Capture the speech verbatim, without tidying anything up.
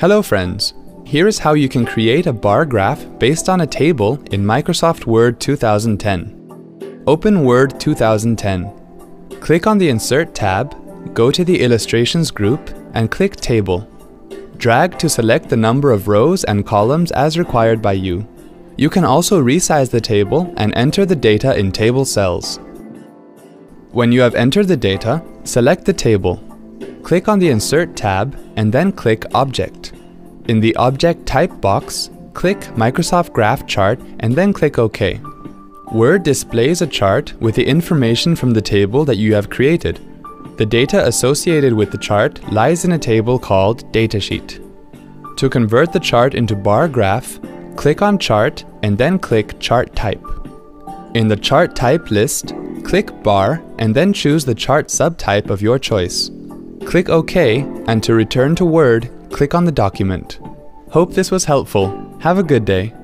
Hello friends! Here is how you can create a bar graph based on a table in Microsoft Word two thousand ten. Open Word two thousand ten. Click on the Insert tab, go to the Illustrations group, and click Table. Drag to select the number of rows and columns as required by you. You can also resize the table and enter the data in table cells. When you have entered the data, select the table. Click on the Insert tab and then click Object. In the Object Type box, click Microsoft Graph Chart and then click OK. Word displays a chart with the information from the table that you have created. The data associated with the chart lies in a table called Datasheet. To convert the chart into bar graph, click on Chart and then click Chart Type. In the Chart Type list, click Bar and then choose the chart subtype of your choice. Click OK, and to return to Word, click on the document. Hope this was helpful. Have a good day.